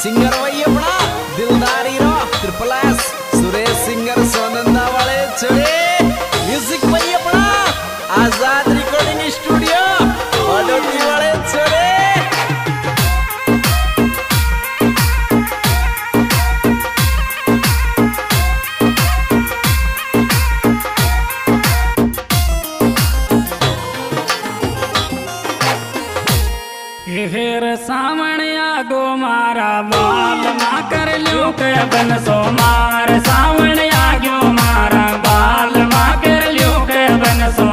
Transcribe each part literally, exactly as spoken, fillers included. Singer वही अपना दिलदार hero triple S Suresh singer Sonanda वाले चले म्यूजिक वही अपना आजाद रिकॉर्डिंग स्टूडियो ऑडियो वाले चले। फिर सावन आगो मारा बाल ना कर लो के बन सो मार सावन आगो मारा बाल ना कर लो के बन सो मार।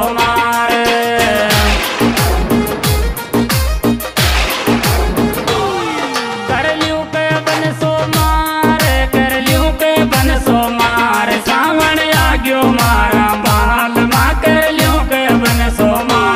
कर लो के बन सो मार कर लो के बन सो मार सावन आगो मारा बाल ना कर लो के बन सो मार।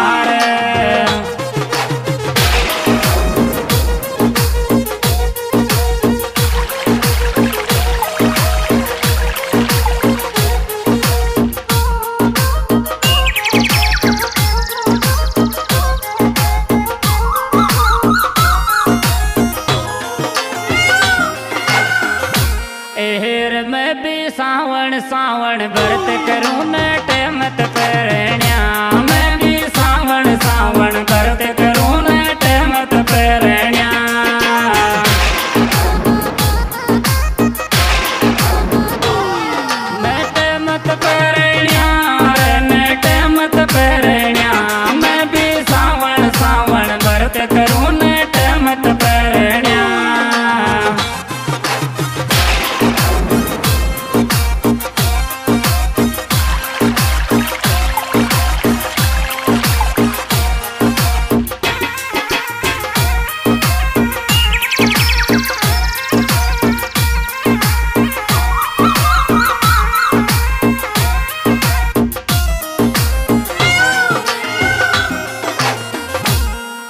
सावन सावन व्रत करूँ न टेमत परण्या मैं भी सावन सावन व्रत करूँ न टेमत परण्या। मैं टेमत परण्या न टेमत परण्या मैं भी सावन सावन व्रत करूँ न टेमत परण्या।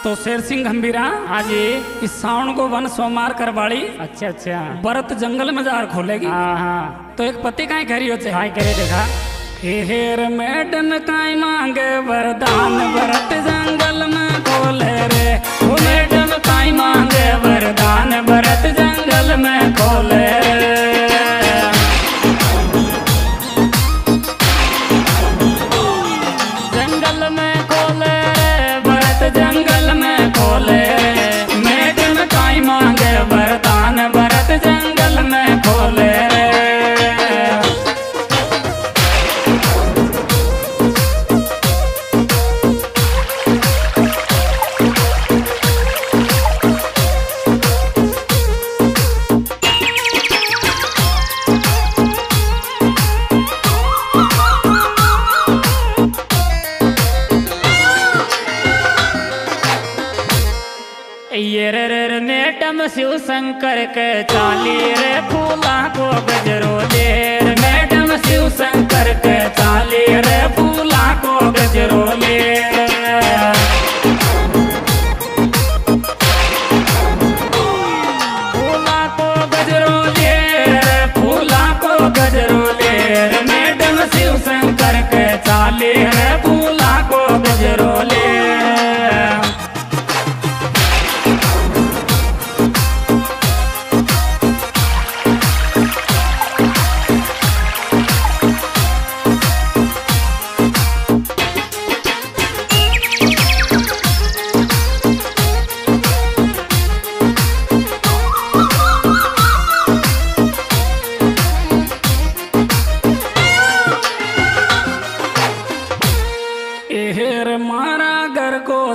तो शेर सिंह गंभीरा आज इस सावन को वन सोमार करवाड़ी अच्छा अच्छा बरत जंगल में जार खोलेगी। हाँ हाँ तो एक पति काई करी होते हाँ करे देखा हेर मैडन काई मांगे वरदान बरत जंगल में खोले रे ओ मैडन काई मांगे वरदान बरत जंगल में खोले रे। ये रे रे रे मैडम शिव शंकर के चाली रे फूला को गजरो दे मैडम शिव शंकर के चाली रे फूला को गजरो ले। फूला को गजरो ले फूला को गजरो ले मैडम शिव शंकर के चाली रे फूला को गजरो ले।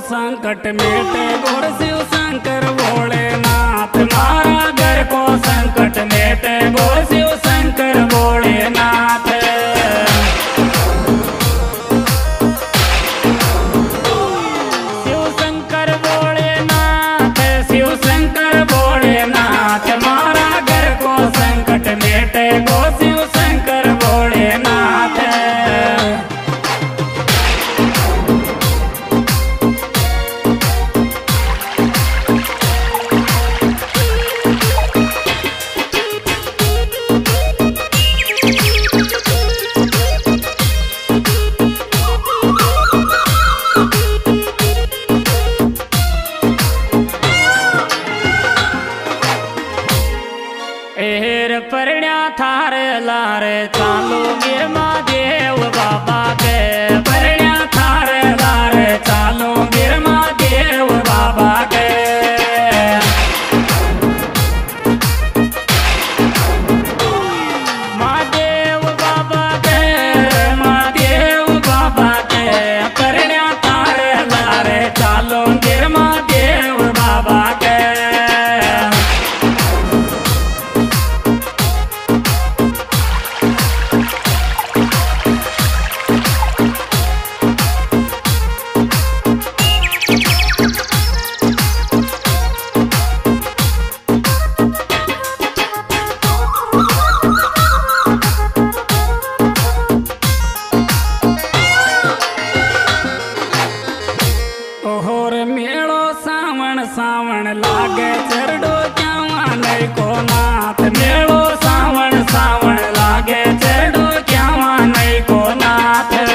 संकट मेटे गोड़ शिव शंकर भोलेनाथ मारा घर को संकट मेटे गोड़ शिव शंकर भोलेनाथ। शिव शंकर भोलेनाथ शिव शंकर भोलेनाथ मारा घर को संकट मेटे गोड़ शिव शंकर भोलेनाथ। चालोगे महादेव बाबा के परण्या थारे गारे चालोगे महादेव बाबा के। महादेव बाबा के महादेव बाबा के परण्या थारे गारे चालोगे महादेव बाबा के। सावन लागे चरडो जावा नहीं को नाथ मेलो सावन सावन लागे चरडो जावा नहीं को नाथ। डो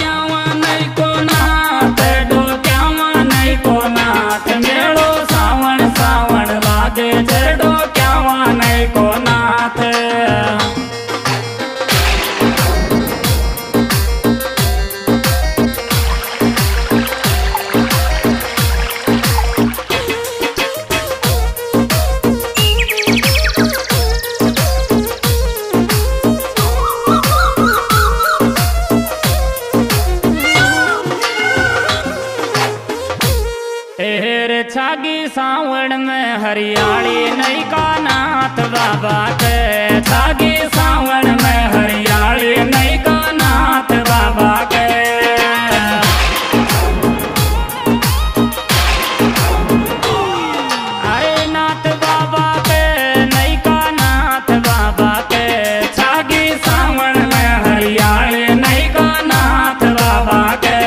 जावा नहीं को नाथ डो जावा नहीं को नाथ मेलो सावन सावन लागे चरडो जावा नहीं को नाथ। छागी सावण में हरियाली नहीं का नाथ बाबा के छागी सावण में हरियाली नहीं का नाथ बाबा के। आए नाथ बाबा के नहीं का नाथ बाबा के छागी सावण में हरियाली नहीं का नाथ बाबा के।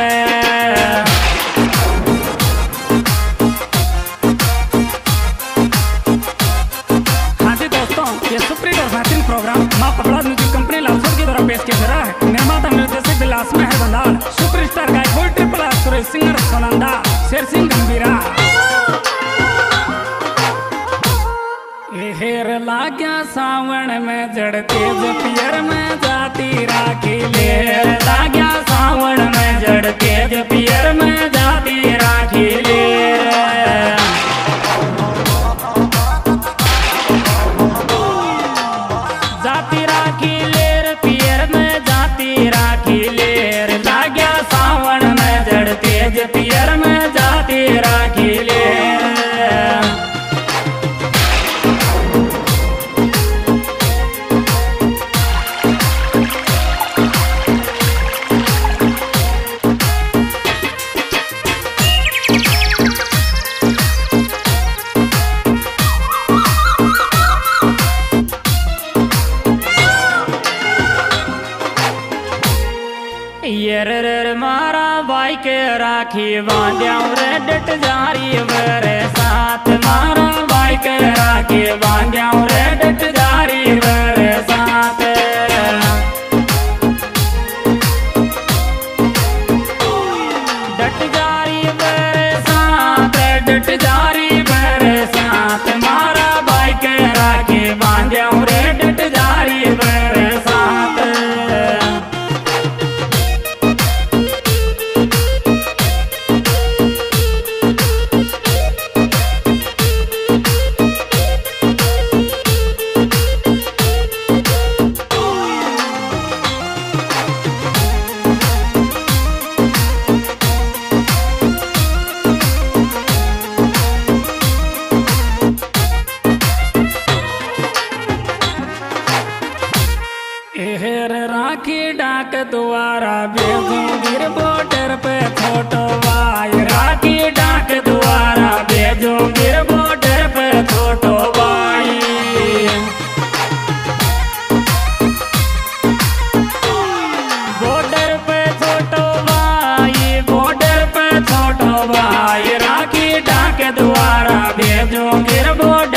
सुपरस्टार गायक triple R Suresh singer Sonanda Sher Singh गंभीरा। हेर लाग्या सावन में जड़ते जपियर में जाती राखी ले लाग्या सावन में जड़ते जपियर में जाती राखी ले। जाती राखी लेर पियर में जाती राखी ले तेज पियर में जाती राखी ले। ये रे रे मारा भाई के राखी बांध्या रे डट जारी रे साथ मारा भाई के राखी बांध्या रे डट जारी रे साथ। डट जारी रे साथ डट जारी रे साथ मारा भाई के राखी बांध्या रे डट जारी रे साथ। हेर राखी डाक द्वारा भेजूं गिर बॉर्डर पे छोटो भाई राखी डाक द्वारा भेजूं गिर बॉर्डर पे छोटो भाई। बॉर्डर पे छोटो भाई बॉर्डर पे छोटो भाई राखी डाक द्वारा भेजूं गिर बॉर्डर